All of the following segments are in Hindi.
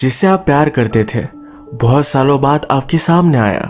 जिससे आप प्यार करते थे बहुत सालों बाद आपके सामने आया।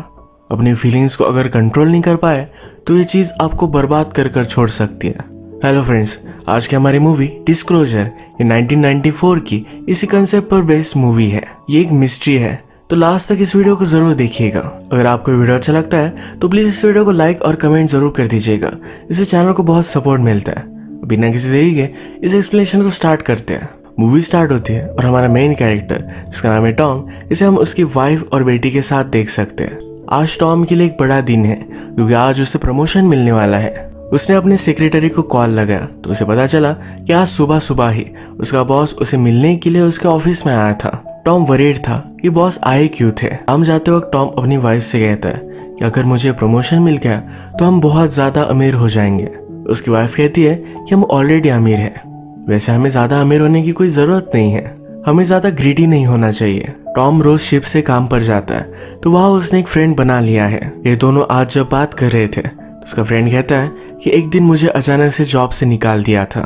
अपनी फीलिंग्स को अगर कंट्रोल नहीं कर पाए तो ये चीज़ आपको बर्बाद कर छोड़ सकती है। हेलो फ्रेंड्स, आज की हमारी मूवी डिस्क्लोजर ये 1994 की इसी कंसेप्ट पर बेस्ड मूवी है। ये एक मिस्ट्री है, तो लास्ट तक इस वीडियो को ज़रूर देखिएगा। अगर आपको वीडियो अच्छा लगता है तो प्लीज़ इस वीडियो को लाइक और कमेंट ज़रूर कर दीजिएगा, इससे चैनल को बहुत सपोर्ट मिलता है। बिना किसी देरी के इस एक्सप्लेनेशन को स्टार्ट करते हैं। मूवी स्टार्ट होती है और हमारा मेन कैरेक्टर जिसका नाम है टॉम, इसे हम उसकी वाइफ और बेटी के साथ देख सकते हैं। आज टॉम के लिए एक बड़ा दिन है क्योंकि आज उसे प्रमोशन मिलने वाला है। उसने अपने सेक्रेटरी को कॉल लगाया तो उसे पता चला कि आज सुबह सुबह ही उसका बॉस उसे मिलने के लिए उसके ऑफिस में आया था। टॉम वरीड था कि बॉस आए क्यों थे। हम जाते वक्त टॉम अपनी वाइफ से कहता है कि अगर मुझे प्रमोशन मिल गया तो हम बहुत ज़्यादा अमीर हो जाएंगे। उसकी वाइफ कहती है कि हम ऑलरेडी अमीर हैं, वैसे हमें ज़्यादा अमीर होने की कोई ज़रूरत नहीं है, हमें ज़्यादा ग्रीडी नहीं होना चाहिए। टॉम रोज शिप से काम पर जाता है तो वहाँ उसने एक फ्रेंड बना लिया है। ये दोनों आज जब बात कर रहे थे तो उसका फ्रेंड कहता है कि एक दिन मुझे अचानक से जॉब से निकाल दिया था।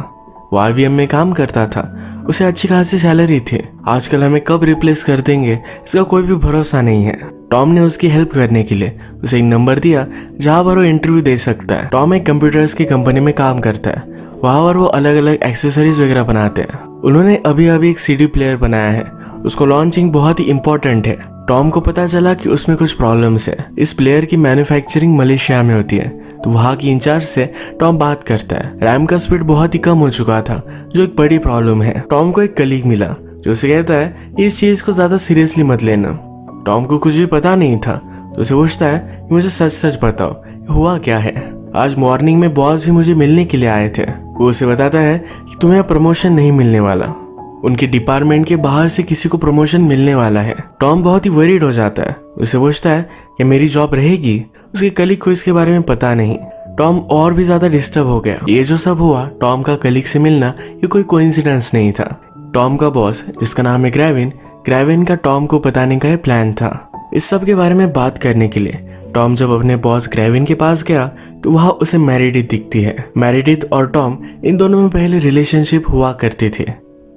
वो IBM में काम करता था, उसे अच्छी खासी सैलरी थी। आजकल हमें कब रिप्लेस कर देंगे इसका कोई भी भरोसा नहीं है। टॉम ने उसकी हेल्प करने के लिए उसे एक नंबर दिया जहाँ पर वो इंटरव्यू दे सकता है। टॉम एक कंप्यूटर्स की कंपनी में काम करता है, वहाँ पर वो अलग अलग एक्सेसरीज वगैरह बनाते हैं। उन्होंने अभी अभी एक CD प्लेयर बनाया है, उसको लॉन्चिंग बहुत ही इम्पोर्टेंट है। टॉम को पता चला कि उसमें कुछ प्रॉब्लम्स है। इस प्लेयर की मैन्युफैक्चरिंग मलेशिया में होती है, तो वहाँ की इंचार्ज से टॉम बात करता है। रैम का स्पीड बहुत ही कम हो चुका था जो एक बड़ी प्रॉब्लम है। टॉम को एक कलीग मिला जो उसे कहता है इस चीज़ को ज़्यादा सीरियसली मत लेना। टॉम को कुछ भी पता नहीं था तो उसे पूछता है मुझे सच सच बताओ हुआ क्या है। आज मॉर्निंग में बॉस भी मुझे मिलने के लिए आए थे। वो उसे बताता है कि तुम्हें प्रमोशन नहीं मिलने वाला, उनके डिपार्टमेंट के बाहर से किसी को प्रमोशन मिलने वाला है। टॉम बहुत ही वरीड हो जाता है, उसे पूछता है कि मेरी जॉब रहेगी। उसके कलीग को इसके बारे में पता नहीं। टॉम और भी ज्यादा डिस्टर्ब हो गया। ये जो सब हुआ टॉम का कलीग से मिलना ये कोई कोइंसिडेंस नहीं था। टॉम का बॉस जिसका नाम है ग्रेविन का टॉम को बताने का प्लान था। इस सब के बारे में बात करने के लिए टॉम जब अपने बॉस ग्रेविन के पास गया तो वहाँ उसे मैरिडिथ दिखती है। मैरिडिथ और टॉम इन दोनों में पहले रिलेशनशिप हुआ करते थे।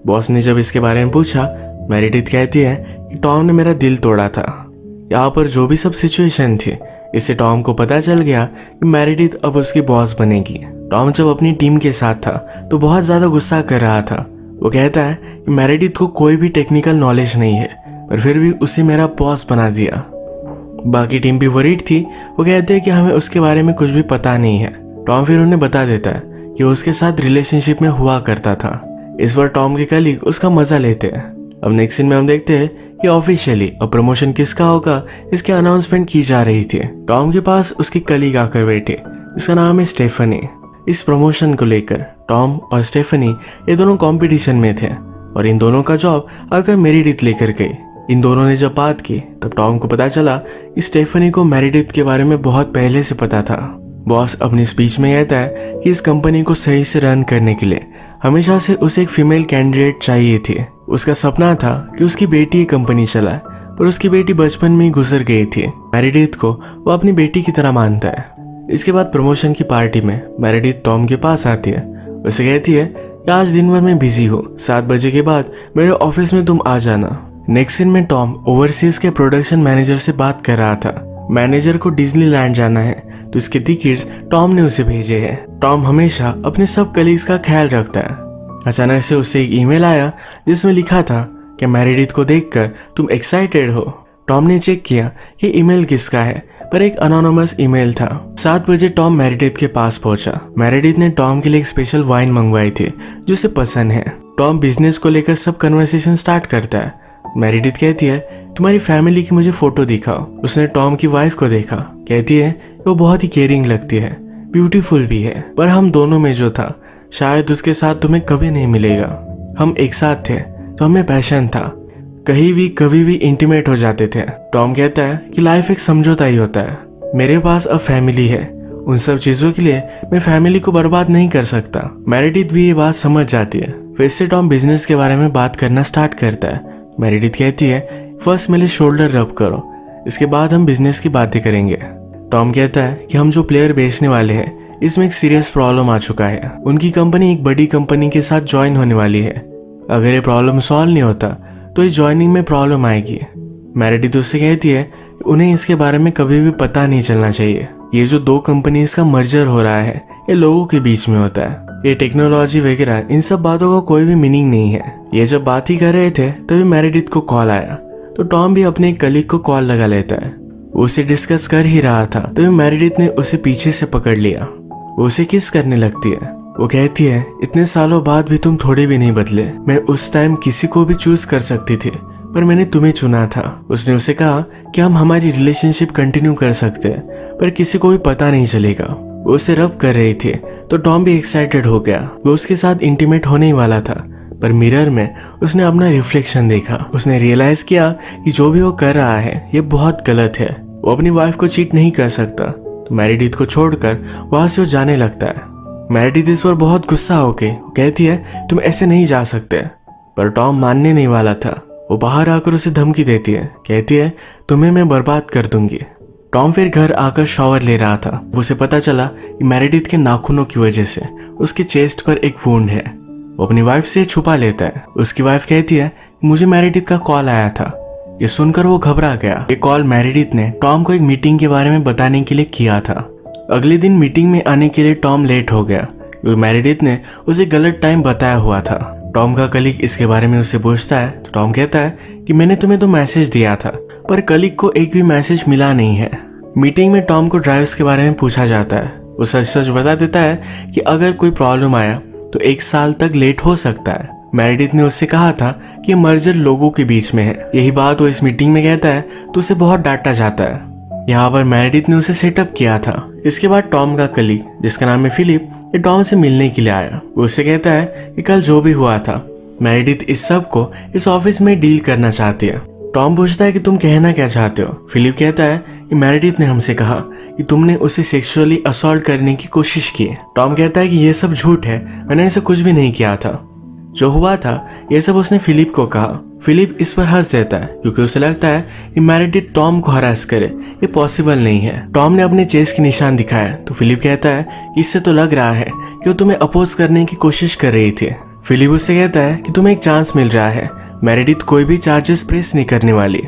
बॉस ने जब इसके बारे में पूछा, मैरिडिथ कहती है कि टॉम ने मेरा दिल तोड़ा था। यहाँ पर जो भी सब सिचुएशन थी इससे टॉम को पता चल गया कि मैरिडिथ अब उसकी बॉस बनेगी। टॉम जब अपनी टीम के साथ था तो बहुत ज़्यादा गुस्सा कर रहा था। वो कहता है कि मैरिडिथ को कोई भी टेक्निकल नॉलेज नहीं है पर फिर भी उसे मेरा बॉस बना दिया। बाकी टीम भी वरीड थी, वो कहते हैं कि हमें उसके बारे में कुछ भी पता नहीं है। टॉम फिर उन्हें बता देता है कि उसके साथ रिलेशनशिप में हुआ करता था। इस बार टॉम के कलीग उसका मजा लेते हैं। अब नेक्स्ट सीन में हम देखते हैं कि ऑफिशियली अब प्रमोशन किसका होगा इसकी अनाउंसमेंट की जा रही थी। टॉम के पास उसके कलीग आकर बैठे जिसका नाम है स्टेफनी। इस प्रमोशन को लेकर टॉम और स्टेफनी ये दोनों कॉम्पिटिशन में थे और इन दोनों का जॉब आकर मैरिडिथ लेकर गई। इन दोनों ने जब बात की तब टॉम को पता चला कि स्टेफनी को मैरिडिथ के बारे में बहुत पहले से पता था। बॉस अपनी स्पीच में कहता है कि इस कंपनी को सही से रन करने के लिए हमेशा से उसे एक फीमेल कैंडिडेट चाहिए थी। उसका सपना था कि उसकी बेटी ये कंपनी चलाए, पर उसकी बेटी बचपन में ही गुजर गई थी। मैरिडिथ को वो अपनी बेटी की तरह मानता है। इसके बाद प्रमोशन की पार्टी में मैरिडिथ टॉम के पास आती है। उसे कहती है कि आज दिन भर मैं बिजी हूँ, 7 बजे के बाद मेरे ऑफिस में तुम आ जाना। नेक्स्ट दिन में टॉम ओवरसीज के प्रोडक्शन मैनेजर से बात कर रहा था। मैनेजर को डिज्नीलैंड जाना है तो इसके टिकट्स टॉम ने उसे भेजे हैं। टॉम हमेशा अपने सब कलीग्स का ख्याल रखता है। अचानक से उसे एक ईमेल आया जिसमें लिखा था कि मैरिडिथ को देखकर तुम एक्साइटेड हो। टॉम ने चेक किया कि ईमेल किसका है, पर एक अनोनिमस ईमेल था। 7 बजे टॉम मैरिडिथ के पास पहुंचा। मैरिडिथ ने टॉम के लिए एक स्पेशल वाइन मंगवाई थी जो उसे पसंद है। टॉम बिजनेस को लेकर सब कन्वर्सेशन स्टार्ट करता है। मैरिडिथ कहती है तुम्हारी फैमिली की मुझे फोटो दिखाओ। उसने टॉम की वाइफ को देखा, कहती है वो बहुत ही केयरिंग लगती है, ब्यूटीफुल भी है, पर हम दोनों में जो था शायद उसके साथ तुम्हें कभी नहीं मिलेगा। हम एक साथ थे तो हमें पैशन था, कहीं भी कभी भी इंटीमेट हो जाते थे। टॉम कहता है कि लाइफ एक समझौता ही होता है। मेरे पास अब फैमिली है, उन सब चीज़ों के लिए मैं फैमिली को बर्बाद नहीं कर सकता। मैरिडिथ भी ये बात समझ जाती है। फिर से टॉम बिजनेस के बारे में बात करना स्टार्ट करता है। मैरिडिथ कहती है फर्स्ट मेरे शोल्डर रब करो, इसके बाद हम बिजनेस की बातें करेंगे। टॉम कहता है कि हम जो प्लेयर बेचने वाले हैं इसमें एक सीरियस प्रॉब्लम आ चुका है। उनकी कंपनी एक बड़ी कंपनी के साथ ज्वाइन होने वाली है। अगर ये प्रॉब्लम सॉल्व नहीं होता तो इस ज्वाइनिंग में प्रॉब्लम आएगी। मैरिडी तो उससे कहती है उन्हें इसके बारे में कभी भी पता नहीं चलना चाहिए। ये जो दो कंपनीज का मर्जर हो रहा है ये लोगों के बीच में होता है, ये टेक्नोलॉजी वगैरह इन सब बातों का कोई भी मीनिंग नहीं है। ये जब बात ही कर रहे थे तभी मैरिडिथ को कॉल आया, तो टॉम भी अपने कलीग को कॉल लगा लेता है। उसे डिस्कस कर ही रहा था तभी मैरिडिथ ने उसे पीछे से पकड़ लिया, उसे किस करने लगती है। वो कहती है इतने सालों बाद भी तुम थोड़े भी नहीं बदले, मैं उस टाइम किसी को भी चूज कर सकती थी पर मैंने तुम्हें चुना था। उसने उसे कहा कि हम हमारी रिलेशनशिप कंटिन्यू कर सकते हैं पर किसी को भी पता नहीं चलेगा। वो उसे रब कर रही थी तो टॉम भी एक्साइटेड हो गया, वो उसके साथ इंटीमेट होने ही वाला था। पर मिरर में उसने अपना रिफ्लेक्शन देखा, उसने रियलाइज किया कि जो भी वो कर रहा है ये बहुत गलत है, वो अपनी वाइफ को चीट नहीं कर सकता। तो मैरिडिथ को छोड़कर वहां से वो जाने लगता है। मैरिडिथ इस पर बहुत गुस्सा होके कहती है तुम ऐसे नहीं जा सकते, पर टॉम मानने नहीं वाला था। वो बाहर आकर उसे धमकी देती है, कहती है तुम्हें मैं बर्बाद कर दूंगी। टॉम फिर घर आकर शॉवर ले रहा था, उसे पता चला कि मैरिडिथ के नाखूनों की वजह से उसके चेस्ट पर एक वुंड है। वो अपनी वाइफ से छुपा लेता है। उसकी वाइफ कहती है मुझे मैरिडिथ का कॉल आया था। ये सुनकर वो घबरा गया। ये कॉल मैरिडिथ ने टॉम को एक मीटिंग के बारे में बताने के लिए किया था। अगले दिन मीटिंग में आने के लिए टॉम लेट हो गया क्योंकि मैरिडिथ ने उसे गलत टाइम बताया हुआ था। टॉम का कलीग इसके बारे में उससे पूछता है तो टॉम कहता है कि मैंने तुम्हें तो मैसेज दिया था, पर कलीग को एक भी मैसेज मिला नहीं है। मीटिंग में टॉम को ड्राइव्स के बारे में पूछा जाता है, वो सच सच बता देता है कि अगर कोई प्रॉब्लम आया तो 1 साल तक लेट हो सकता है। मैरिडिथ ने उससे कहा था कि मर्जर लोगों के बीच में है, यही बात वो इस मीटिंग में कहता है तो उसे बहुत डांटा जाता है। यहाँ पर मैरिडिथ ने उसे सेटअप किया था। इसके बाद टॉम का कलीग जिसका नाम है फिलिप, ये टॉम से मिलने के लिए आया। वो उससे कहता है कि कल जो भी हुआ था मैरिडिथ इस सब को इस ऑफिस में डील करना चाहती है। टॉम पूछता है कि तुम कहना क्या चाहते हो। फिलिप कहता है कि मैरिडिथ ने हमसे कहा कि तुमने उसे सेक्सुअली असॉल्ट करने की कोशिश की। टॉम कहता है कि यह सब झूठ है, मैंने ऐसा कुछ भी नहीं किया था, जो हुआ था यह सब उसने फिलिप को कहा। फिलिप इस पर हंस देता है क्योंकि उसे लगता है कि मैरिडिथ टॉम को हरास करे ये पॉसिबल नहीं है। टॉम ने अपने चेस्ट के निशान दिखाया तो फिलिप कहता है इससे तो लग रहा है कि वो तुम्हें अपोज करने की कोशिश कर रही थी। फिलिप उससे कहता है कि तुम्हें एक चांस मिल रहा है, मैरिडिथ कोई भी चार्जेस प्रेस नहीं करने वाली।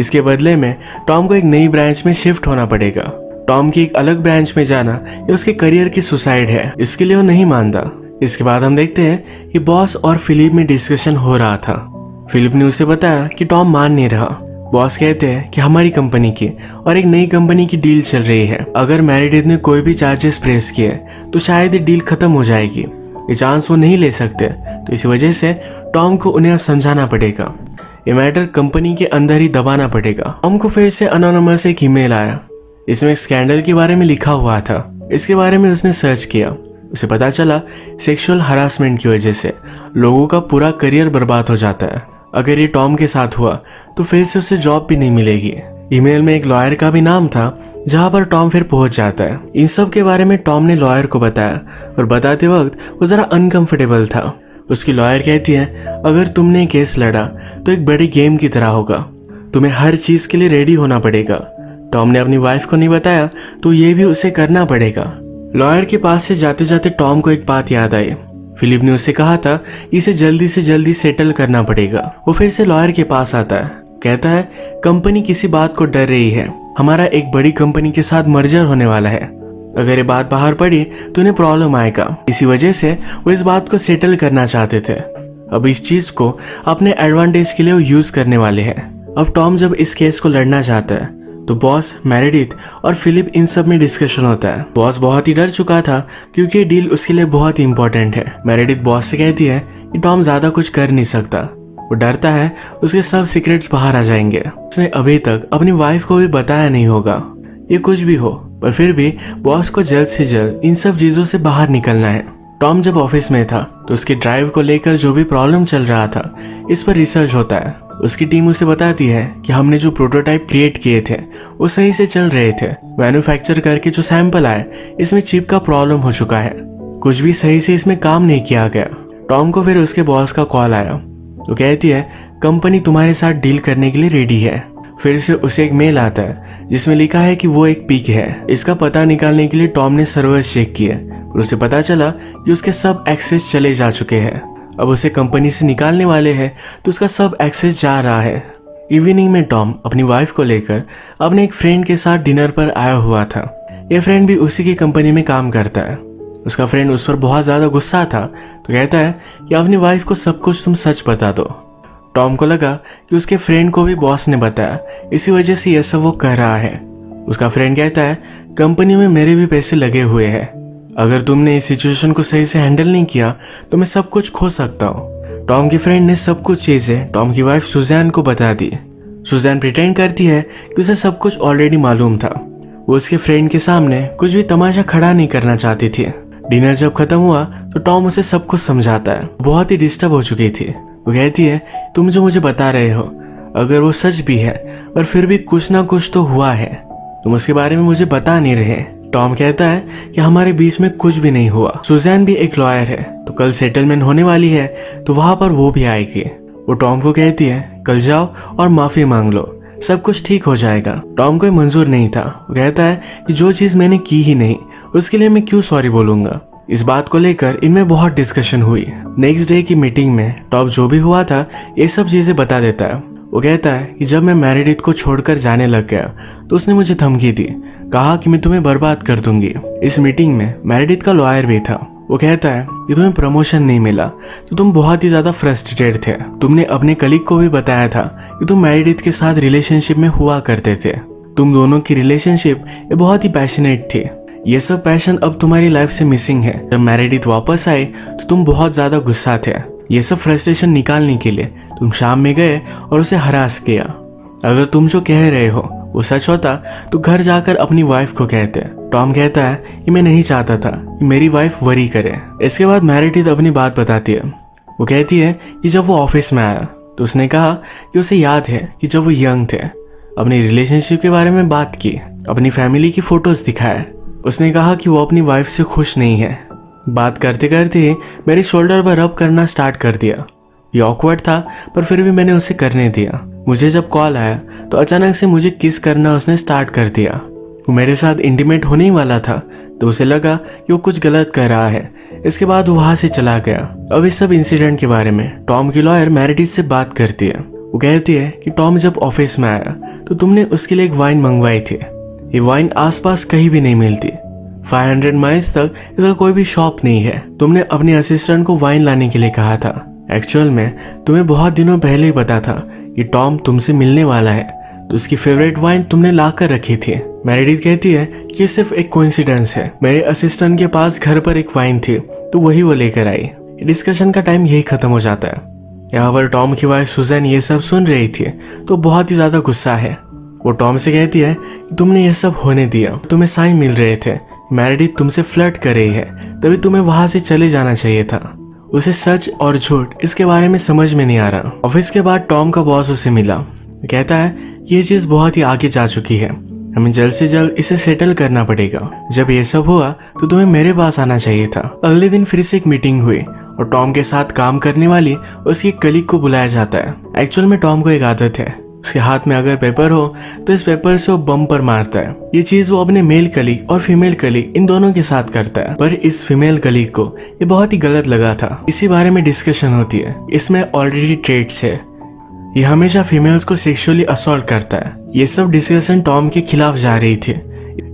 इसके बदले में टॉम को एक नई ब्रांच में शिफ्ट होना पड़ेगा। टॉम की एक अलग ब्रांच में जाना ये उसके करियर की सुसाइड है, इसके लिए वो नहीं मानता। इसके बाद हम देखते हैं कि बॉस और फिलिप में डिस्कशन हो रहा था। फिलिप ने उसे बताया कि टॉम मान नहीं रहा। बॉस कहते हैं कि हमारी कंपनी की और एक नई कंपनी की डील चल रही है, अगर मैरिडिथ ने कोई भी चार्जेस प्रेस किए तो शायद ये डील खत्म हो जाएगी, ये चांस वो नहीं ले सकते। तो इसी वजह से टॉम को उन्हें अब समझाना पड़ेगा, ये मैटर कंपनी के अंदर ही दबाना पड़ेगा। टॉम को फिर से अनोनिमस एक ईमेल आया, इसमें स्कैंडल के बारे में लिखा हुआ था। इसके बारे में उसने सर्च किया, उसे पता चला सेक्सुअल हरासमेंट की वजह से लोगों का पूरा करियर बर्बाद हो जाता है। अगर ये टॉम के साथ हुआ तो फिर से उसे जॉब भी नहीं मिलेगी। ईमेल में एक लॉयर का भी नाम था जहां पर टॉम फिर पहुंच जाता है। इन सब के बारे में टॉम ने लॉयर को बताया और बताते वक्त वो जरा अनकंफर्टेबल था। उसकी लॉयर कहती है अगर तुमने केस लड़ा तो एक बड़ी गेम की तरह होगा, तुम्हें हर चीज के लिए रेडी होना पड़ेगा। टॉम ने अपनी वाइफ को नहीं बताया तो ये भी उसे करना पड़ेगा। लॉयर के पास से जाते जाते टॉम को एक बात याद आई। फिलिप ने उसे कहा था इसे जल्दी से जल्दी सेटल करना पड़ेगा। वो फिर से लॉयर के पास आता है, कहता है कंपनी किसी बात को डर रही है, हमारा एक बड़ी कंपनी के साथ मर्जर होने वाला है, अगर ये बात बाहर पड़ी तो उन्हें प्रॉब्लम आएगा, इसी वजह से वो इस बात को सेटल करना चाहते थे। अब इस चीज को अपने एडवांटेज के लिए वो यूज करने वाले हैं। अब टॉम जब इस केस को लड़ना चाहता है तो बॉस, मैरिडिथ और फिलिप इन सब में डिस्कशन होता है। बॉस बहुत ही डर चुका था क्योंकि डील उसके लिए बहुत ही इम्पोर्टेंट है। मैरिडिथ बॉस से कहती है कि टॉम ज्यादा कुछ कर नहीं सकता, वो डरता है उसके सब सीक्रेट्स बाहर आ जाएंगे। उसने अभी तक अपनी वाइफ को भी बताया नहीं होगा, ये कुछ भी हो, पर फिर भी बॉस को जल्द से जल्द इन सब चीजों से बाहर निकलना है। टॉम जब ऑफिस में था तो उसके ड्राइव को लेकर जो भी प्रॉब्लम चल रहा था इस पर रिसर्च होता है। उसकी टीम उसे बताती है कि हमने जो प्रोटोटाइप क्रिएट किए थे वो सही से चल रहे थे, मैन्युफैक्चर करके जो सैंपल आए इसमें चिप का प्रॉब्लम हो चुका है, कुछ भी सही से इसमें काम नहीं किया गया। टॉम को फिर उसके बॉस का कॉल आया तो कहती है कंपनी तुम्हारे साथ डील करने के लिए रेडी है। फिर से उसे एक मेल आता है जिसमें लिखा है कि वो एक पीक है। इसका पता निकालने के लिए टॉम ने सर्वर चेक किए, उसे पता चला कि उसके सब एक्सेस चले जा चुके हैं। अब उसे कंपनी से निकालने वाले हैं तो उसका सब एक्सेस जा रहा है। इवनिंग में टॉम अपनी वाइफ को लेकर अपने एक फ्रेंड के साथ डिनर पर आया हुआ था। यह फ्रेंड भी उसी की कंपनी में काम करता है। उसका फ्रेंड उस पर बहुत ज़्यादा गुस्सा था तो कहता है कि अपनी वाइफ को सब कुछ तुम सच बता दो। टॉम को लगा कि उसके फ्रेंड को भी बॉस ने बताया, इसी वजह से यह सब वो कह रहा है। उसका फ्रेंड कहता है कंपनी में मेरे भी पैसे लगे हुए हैं, अगर तुमने इस सिचुएशन को सही से हैंडल नहीं किया तो मैं सब कुछ खो सकता हूँ। टॉम के फ्रेंड ने सब कुछ चीज़ें टॉम की वाइफ सुजैन को बता दी। सुजैन प्रिटेंड करती है कि उसे सब कुछ ऑलरेडी मालूम था। वो उसके फ्रेंड के सामने कुछ भी तमाशा खड़ा नहीं करना चाहती थी। डिनर जब खत्म हुआ तो टॉम उसे सब कुछ समझाता है। बहुत ही डिस्टर्ब हो चुकी थी। वो कहती है तुम जो मुझे बता रहे हो अगर वो सच भी है पर फिर भी कुछ ना कुछ तो हुआ है, तुम उसके बारे में मुझे बता नहीं रहे। टॉम कहता है कि हमारे बीच में कुछ भी नहीं हुआ। सुजैन भी एक लॉयर है तो कल सेटलमेंट होने वाली है तो वहाँ पर वो भी आएगी। वो टॉम को कहती है कल जाओ और माफ़ी मांग लो, सब कुछ ठीक हो जाएगा। टॉम को मंजूर नहीं था। वो कहता है कि जो चीज़ मैंने की ही नहीं उसके लिए मैं क्यों सॉरी बोलूँगा। इस बात को लेकर इनमें बहुत डिस्कशन हुई। नेक्स्ट डे की मीटिंग में टॉम जो भी हुआ था ये सब चीज़ें बता देता है। वो कहता है कि जब मैं मैरिडिथ को छोड़कर जाने लग गया तो उसने मुझे धमकी दी, कहा कि मैं तुम्हें बर्बाद कर दूंगी। इस मीटिंग में मैरिडिथ का लॉयर भी था। वो कहता है कि तुम्हें प्रमोशन नहीं मिला तो तुम बहुत ही ज़्यादा फ्रस्ट्रेटेड थे। तुमने अपने कलीग को भी बताया था कि तुम मैरिडिथ के साथ रिलेशनशिप में हुआ करते थे। तुम दोनों की रिलेशनशिप ये बहुत ही पैशनेट थी। ये सब पैशन अब तुम्हारी लाइफ से मिसिंग है। जब मैरिडिथ वापस आए तो तुम बहुत ज़्यादा गुस्सा थे। ये सब फ्रस्ट्रेशन निकालने के लिए तुम शाम में गए और उसे हरास किया। अगर तुम जो कह रहे हो वो सच होता तो घर जाकर अपनी वाइफ को कहते। टॉम कहता है कि मैं नहीं चाहता था कि मेरी वाइफ वरी करे। इसके बाद मैरिडिथ अपनी बात बताती है। वो कहती है कि जब वो ऑफिस में आया तो उसने कहा कि उसे याद है कि जब वो यंग थे अपनी रिलेशनशिप के बारे में बात की, अपनी फैमिली की फ़ोटोज़ दिखाए। उसने कहा कि वो अपनी वाइफ से खुश नहीं है। बात करते करते ही मेरे शोल्डर पर रब करना स्टार्ट कर दिया। ये ऑकवर्ड था पर फिर भी मैंने उसे करने दिया। मुझे जब कॉल आया तो अचानक से मुझे किस करना उसने स्टार्ट कर दिया। वो मेरे साथ इंटीमेट होने ही वाला था तो उसे लगा कि वो कुछ गलत कर रहा है। इसके बाद वो वहाँ से चला गया। अब इस सब इंसिडेंट के बारे में टॉम की लॉयर मैरिडिथ से बात करती है। वो कहती है कि टॉम जब ऑफिस में आया तो तुमने उसके लिए एक वाइन मंगवाई थी। ये वाइन आसपास कहीं भी नहीं मिलती। 500 माइल्स तक इसका कोई भी शॉप नहीं है। तुमने अपने असिस्टेंट को वाइन लाने के लिए कहा था। एक्चुअल में तुम्हें बहुत दिनों पहले ही पता था कि टॉम तुमसे मिलने वाला है तो उसकी फेवरेट वाइन तुमने ला कर रखी थी। मैरिडिथ कहती है कि सिर्फ एक कोइंसिडेंस है। मेरे असिस्टेंट के पास घर पर एक वाइन थी तो वही वो लेकर आई। डिस्कशन का टाइम यही खत्म हो जाता है। यहाँ पर टॉम की वाइफ सुजैन ये सब सुन रही थी तो बहुत ही ज़्यादा गुस्सा है। वो टॉम से कहती है कि तुमने यह सब होने दिया, तुम्हें साइन मिल रहे थे। मैरिडिथ तुमसे फ्लर्ट कर रही है तभी तुम्हें वहाँ से चले जाना चाहिए था। उसे सच और झूठ इसके बारे में समझ में नहीं आ रहा। ऑफिस के बाद टॉम का बॉस उसे मिला। कहता है ये चीज़ बहुत ही आगे जा चुकी है, हमें जल्द से जल्द इसे सेटल करना पड़ेगा। जब ये सब हुआ तो तुम्हें मेरे पास आना चाहिए था। अगले दिन फिर से एक मीटिंग हुई और टॉम के साथ काम करने वाली उसकी कलीग को बुलाया जाता है। एक्चुअल में टॉम को एक आदत है, उसके हाथ में अगर पेपर हो तो इस पेपर से वो बम पर मारता है। ये चीज़ वो अपने मेल कलीग और फीमेल कलीग इन दोनों के साथ करता है। पर इस फीमेल कलीग को ये बहुत ही गलत लगा था। इसी बारे में डिस्कशन होती है। इसमें ऑलरेडी ट्रेट्स है, ये हमेशा फीमेल्स को सेक्सुअली असॉल्ट करता है। ये सब डिस्कशन टॉम के खिलाफ जा रही थी।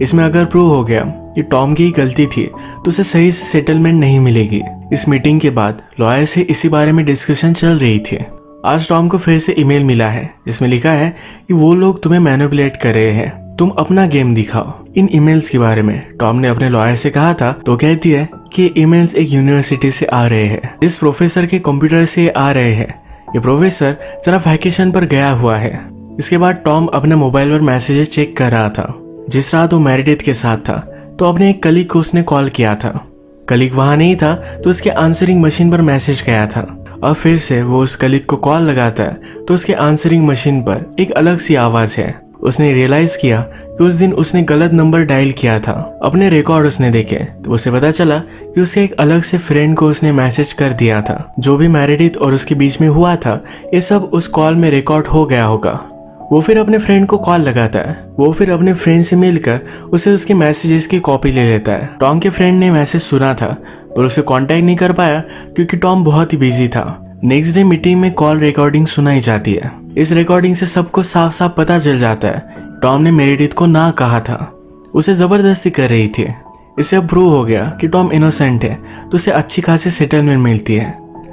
इसमें अगर प्रूव हो गया कि टॉम की ही गलती थी तो उसे सही से सेटलमेंट नहीं मिलेगी। इस मीटिंग के बाद लॉयर से इसी बारे में डिस्कशन चल रही थी। आज टॉम को फिर से ईमेल मिला है जिसमें लिखा है कि वो लोग तुम्हें मैनिपुलेट कर रहे हैं, तुम अपना गेम दिखाओ। इन ईमेल्स के बारे में टॉम ने अपने लॉयर से कहा था तो कहती है कि ईमेल्स एक यूनिवर्सिटी से आ रहे हैं, जिस प्रोफेसर के कंप्यूटर से आ रहे हैं। ये प्रोफेसर जरा वैकेशन पर गया हुआ है। इसके बाद टॉम अपने मोबाइल पर मैसेजेस चेक कर रहा था। जिस रात वो मैरिडिथ के साथ था तो अपने एक कलीग को उसने कॉल किया था। कलीग वहाँ नहीं था तो उसके आंसरिंग मशीन पर मैसेज गया था। और फिर से वो उस कलीग को कॉल लगाता है तो उसके आंसरिंग मशीन पर एक अलग सी आवाज़ है। उसने रियलाइज़ किया कि उस दिन उसने गलत नंबर डायल किया था। अपने रिकॉर्ड उसने देखे तो उसे पता चला कि उसके एक अलग से फ्रेंड को उसने मैसेज कर दिया था। जो भी मैरिडिथ और उसके बीच में हुआ था ये सब उस कॉल में रिकॉर्ड हो गया होगा। वो फिर अपने फ्रेंड को कॉल लगाता है। वो फिर अपने फ्रेंड से मिलकर उसे उसके मैसेजेस की कॉपी ले लेता है। टॉम के फ्रेंड ने मैसेज सुना था पर उसे कांटेक्ट नहीं कर पाया क्योंकि टॉम बहुत ही बिजी था। नेक्स्ट डे मीटिंग में कॉल रिकॉर्डिंग सुनाई जाती है। इस रिकॉर्डिंग से सबको साफ साफ पता चल जाता है टॉम ने मेरिडिथ को ना कहा था, उसे ज़बरदस्ती कर रही थी। इससे अब प्रूव हो गया कि टॉम इनोसेंट है तो उसे अच्छी खासी सेटलमेंट मिलती है,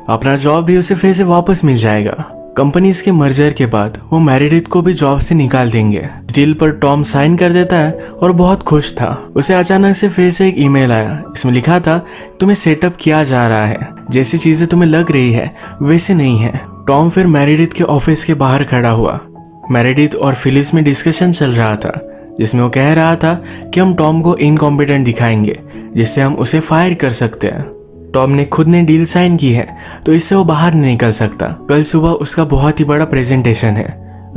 अपना जॉब भी उसे फिर से वापस मिल जाएगा। कंपनीज के मर्जर के बाद वो मेरिडिथ को भी जॉब से निकाल देंगे। डील पर टॉम साइन कर देता है और बहुत खुश था। उसे अचानक से फिर से एक ईमेल आया, इसमें लिखा था तुम्हें सेटअप किया जा रहा है, जैसी चीजें तुम्हें लग रही है वैसे नहीं है। टॉम फिर मेरिडिथ के ऑफिस के बाहर खड़ा हुआ। मेरिडिथ और फिलिप्स में डिस्कशन चल रहा था जिसमें वो कह रहा था कि हम टॉम को इनकॉम्पिटेंट दिखाएंगे जिससे हम उसे फायर कर सकते हैं। टॉम ने खुद ने डील साइन की है तो इससे वो बाहर नहीं निकल सकता। कल सुबह उसका बहुत ही बड़ा प्रेजेंटेशन है,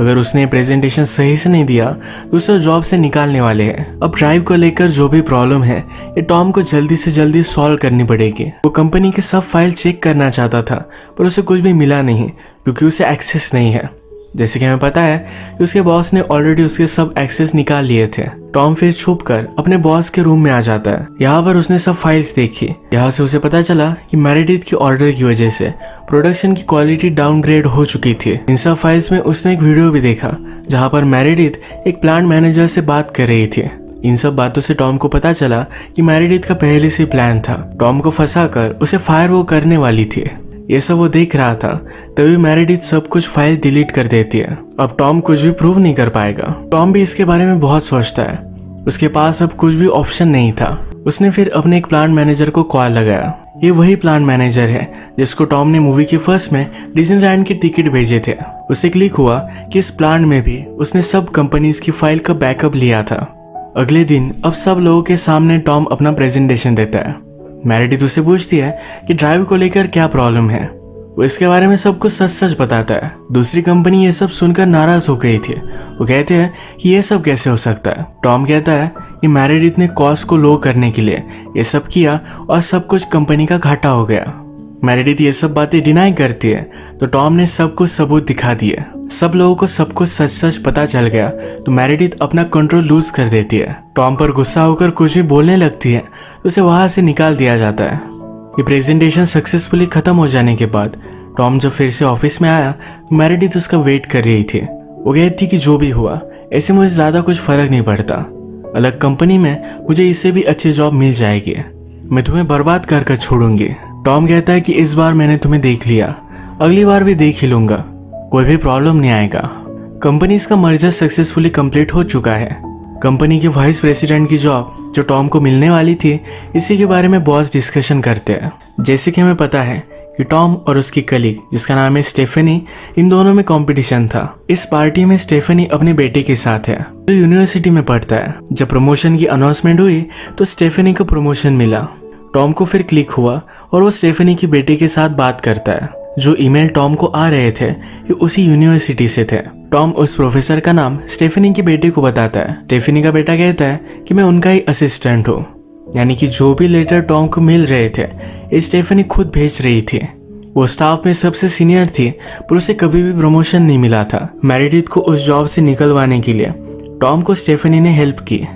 अगर उसने प्रेजेंटेशन सही से नहीं दिया तो उसे जॉब से निकालने वाले हैं। अब ड्राइव को लेकर जो भी प्रॉब्लम है ये टॉम को जल्दी से जल्दी सॉल्व करनी पड़ेगी। वो कंपनी के सब फाइल चेक करना चाहता था पर उसे कुछ भी मिला नहीं क्योंकि उसे एक्सेस नहीं है। जैसे कि हमें पता है कि उसके बॉस ने ऑलरेडी उसके सब एक्सेस निकाल लिए थे। टॉम फिर छुपकर अपने बॉस के रूम में आ जाता है। यहाँ पर उसने सब फाइल्स देखी। यहाँ से उसे पता चला कि मेरिडिथ की ऑर्डर की वजह से प्रोडक्शन की क्वालिटी डाउनग्रेड हो चुकी थी। इन सब फाइल्स में उसने एक वीडियो भी देखा जहाँ पर मेरिडिथ एक प्लांट मैनेजर से बात कर रही थी। इन सब बातों से टॉम को पता चला कि मेरिडिथ का पहले से प्लान था, टॉम को फंसा कर उसे फायर वो करने वाली थी। ये सब वो देख रहा था तभी मेरिडिथ सब कुछ फाइल डिलीट कर देती है। अब टॉम कुछ भी प्रूव नहीं कर पाएगा। टॉम भी इसके बारे में बहुत सोचता है, उसके पास अब कुछ भी ऑप्शन नहीं था। उसने फिर अपने एक प्लांट मैनेजर को कॉल लगाया। ये वही प्लांट मैनेजर है जिसको टॉम ने मूवी के फर्स्ट में डिज्नीलैंड के टिकट भेजे थे। उसे क्लिक हुआ कि इस प्लांट में भी उसने सब कंपनीज की फाइल का बैकअप लिया था। अगले दिन अब सब लोगों के सामने टॉम अपना प्रेजेंटेशन देता है। मेरिडिथ उसे पूछती है कि ड्राइव को लेकर क्या प्रॉब्लम है। वो इसके बारे में सब कुछ सच सच बताता है। दूसरी कंपनी ये सब सुनकर नाराज हो गई थी। वो कहते हैं कि ये सब कैसे हो सकता है। टॉम कहता है कि मेरिडिथ ने कॉस्ट को लो करने के लिए ये सब किया और सब कुछ कंपनी का घाटा हो गया। मेरिडिथ ये सब बातें डिनाई करती है तो टॉम ने सब कुछ सबूत दिखा दिए। सब लोगों को सब कुछ सच सच पता चल गया तो मेरिडिथ अपना कंट्रोल लूज कर देती है। टॉम पर गुस्सा होकर कुछ भी बोलने लगती है तो उसे वहाँ से निकाल दिया जाता है। ये प्रेजेंटेशन सक्सेसफुली खत्म हो जाने के बाद टॉम जब फिर से ऑफिस में आया तो मेरिडिथ उसका वेट कर रही थी। वो कहती थी कि जो भी हुआ ऐसे मुझे ज़्यादा कुछ फर्क नहीं पड़ता, अलग कंपनी में मुझे इससे भी अच्छी जॉब मिल जाएगी, मैं तुम्हें बर्बाद कर कर छोड़ूंगी। टॉम कहता है कि इस बार मैंने तुम्हें देख लिया, अगली बार भी देख ही लूँगा, कोई भी प्रॉब्लम नहीं आएगा। कंपनीज का मर्जर सक्सेसफुली कंप्लीट हो चुका है। कंपनी के वाइस प्रेसिडेंट की जॉब जो टॉम को मिलने वाली थी इसी के बारे में बॉस डिस्कशन करते हैं। जैसे कि हमें पता है कि टॉम और उसकी कलीग जिसका नाम है स्टेफनी, इन दोनों में कंपटीशन था। इस पार्टी में स्टेफनी अपने बेटे के साथ है जो यूनिवर्सिटी में पढ़ता है। जब प्रमोशन की अनाउंसमेंट हुई तो स्टेफनी को प्रमोशन मिला। टॉम को फिर क्लिक हुआ और वो स्टेफनी के बेटे के साथ बात करता है। जो ईमेल टॉम को आ रहे थे ये उसी यूनिवर्सिटी से थे। टॉम उस प्रोफेसर का नाम स्टेफनी के बेटे को बताता है। स्टेफनी का बेटा कहता है कि मैं उनका ही असिस्टेंट हूँ, यानी कि जो भी लेटर टॉम को मिल रहे थे ये स्टेफनी खुद भेज रही थी। वो स्टाफ में सबसे सीनियर थी पर उसे कभी भी प्रमोशन नहीं मिला था। मेरिडिथ को उस जॉब से निकलवाने के लिए टॉम को स्टेफनी ने हेल्प की।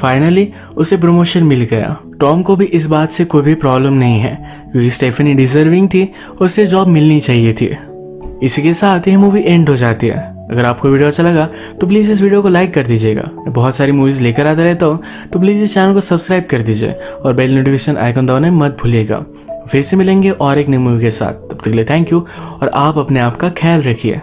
फाइनली उसे प्रमोशन मिल गया। टॉम को भी इस बात से कोई भी प्रॉब्लम नहीं है क्योंकि स्टेफनी डिजर्विंग थी और उसे जॉब मिलनी चाहिए थी। इसी के साथ ये मूवी एंड हो जाती है। अगर आपको वीडियो अच्छा लगा तो प्लीज़ इस वीडियो को लाइक कर दीजिएगा। बहुत सारी मूवीज़ लेकर आता रहता हूँ तो प्लीज़ इस चैनल को सब्सक्राइब कर दीजिए और बेल नोटिफिकेशन आइकन दबाना मत भूलिएगा। फिर से मिलेंगे और एक नई मूवी के साथ, तब तक के लिए थैंक यू और आप अपने आप का ख्याल रखिए।